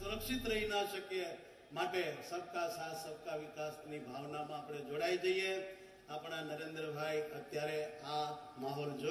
सुरक्षित रही ना सके माटे सबका साथ सबका विकास नी भावना में आपणे जोड़ाई जाइए। अपना नरेंद्र भाई अत्यारे आ माहौल जो